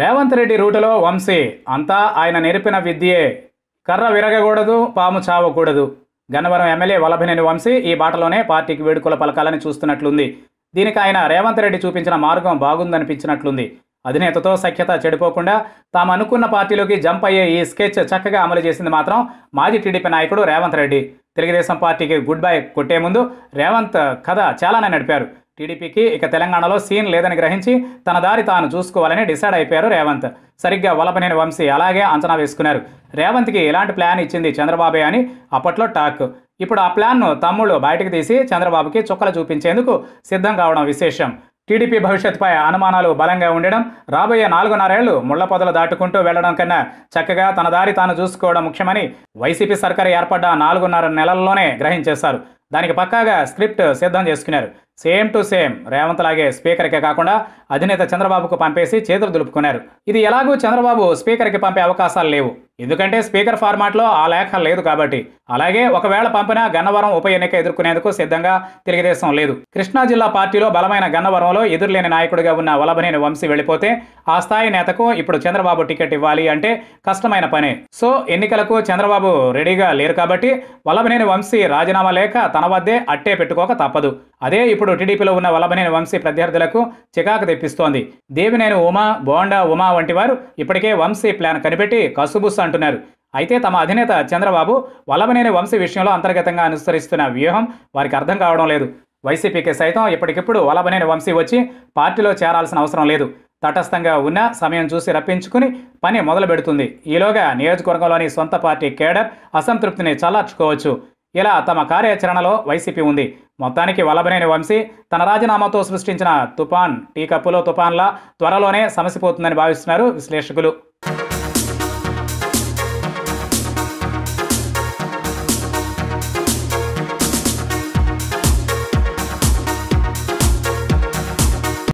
రేవంత్ రెడ్డి రూటలో వంశీ అంతా ఆయన నేర్పిన విద్యే. కర్ర విరగకూడదు, పాము చావకూడదు. గన్నవరం ఎమ్మెల్యే వల్లభనేని వంశీ ఈ బాటలోనే పార్టీకి వేడుకలు పలకాలని చూస్తున్నట్లుంది. దీనికి ఆయన రేవంత్ రెడ్డి చూపించిన మార్గం బాగుందనిపించినట్లుంది. అధినేతతో సఖ్యత చెడిపోకుండా తాము అనుకున్న పార్టీలోకి జంప్ అయ్యే ఈ స్కెచ్ చక్కగా అమలు చేసింది మాత్రం మాజీ టీడీపీ నాయకుడు రేవంత్ రెడ్డి. తెలుగుదేశం పార్టీకి గుడ్ బై కొట్టే ముందు రేవంత్ కథ చాలానే నడిపారు. టీడీపీకి ఇక తెలంగాణలో సీన్ లేదని గ్రహించి తన దారి తాను చూసుకోవాలని డిసైడ్ అయిపోయారు రేవంత్. సరిగ్గా వల్లభనేని వంశీ అలాగే అంచనా వేసుకున్నారు. రేవంత్కి ఇలాంటి ప్లాన్ ఇచ్చింది చంద్రబాబే అని అప్పట్లో టాక్. ఇప్పుడు ఆ ప్లాన్ను తమ్ముళ్ళు బయటకు తీసి చంద్రబాబుకి చుక్కలు చూపించేందుకు సిద్ధం కావడం విశేషం. టీడీపీ భవిష్యత్తుపై అనుమానాలు బలంగా ఉండడం, రాబోయే 4.5 ఏళ్లు ముళ్ల పొదలు దాటుకుంటూ వెళ్లడం కన్నా చక్కగా తన దారి తాను చూసుకోవడం ముఖ్యమని వైసీపీ సర్కారు ఏర్పడ్డ 4.5 నెలల్లోనే గ్రహించేశారు. దానికి పక్కాగా స్క్రిప్ట్ సిద్ధం చేసుకున్నారు. సేమ్ టు సేమ్ రేవంత్ లాగే స్పీకర్కే కాకుండా అధినేత చంద్రబాబుకు పంపేసి చేతులు దులుపుకున్నారు. ఇది ఎలాగూ చంద్రబాబు స్పీకర్కి పంపే అవకాశాలు లేవు, ఎందుకంటే స్పీకర్ ఫార్మాట్లో ఆ లేఖ లేదు కాబట్టి. అలాగే ఒకవేళ పంపినా గన్నవరం ఉప ఎన్నిక ఎదుర్కొనేందుకు సిద్ధంగా తెలుగుదేశం లేదు. కృష్ణా జిల్లా పార్టీలో బలమైన గన్నవరంలో ఎదురులేని నాయకుడిగా ఉన్న వల్లభనేని వంశీ వెళ్ళిపోతే ఆ స్థాయి నేతకు ఇప్పుడు చంద్రబాబు టికెట్ ఇవ్వాలి అంటే కష్టమైన పనే. సో ఎన్నికలకు చంద్రబాబు రెడీగా లేరు కాబట్టి వల్లభనేని వంశీ రాజీనామా లేఖ తన వద్దే అట్టే పెట్టుకోక తప్పదు. అదే ఇప్పుడు టీడీపీలో ఉన్న వల్లభనేని వంశీ ప్రత్యర్థులకు చికాకు తెప్పిస్తోంది. దేవినేని ఉమా, బోండా ఉమా వంటి వారు ఇప్పటికే వంశీ ప్లాన్ కనిపెట్టి కసుబుస్సు అంటున్నారు. అయితే తమ అధినేత చంద్రబాబు వల్లభనేని వంశీ విషయంలో అంతర్గతంగా అనుసరిస్తున్న వ్యూహం వారికి అర్థం కావడం లేదు. వైసీపీకి సైతం ఇప్పటికిప్పుడు వల్లభనేని వంశీ వచ్చి పార్టీలో చేరాల్సిన అవసరం లేదు. తటస్థంగా ఉన్న సమయం చూసి రప్పించుకుని పని మొదలు పెడుతుంది. ఈలోగా నియోజకవర్గంలోని సొంత పార్టీ కేడర్ అసంతృప్తిని చల్లార్చుకోవచ్చు. ఇలా తమ కార్యాచరణలో వైసీపీ ఉంది. మొత్తానికి వల్లభనేని వంశీ తన రాజీనామాతో సృష్టించిన తుఫాన్ టీ కప్పులో తుఫాన్లా త్వరలోనే సమసిపోతుందని భావిస్తున్నారు విశ్లేషకులు.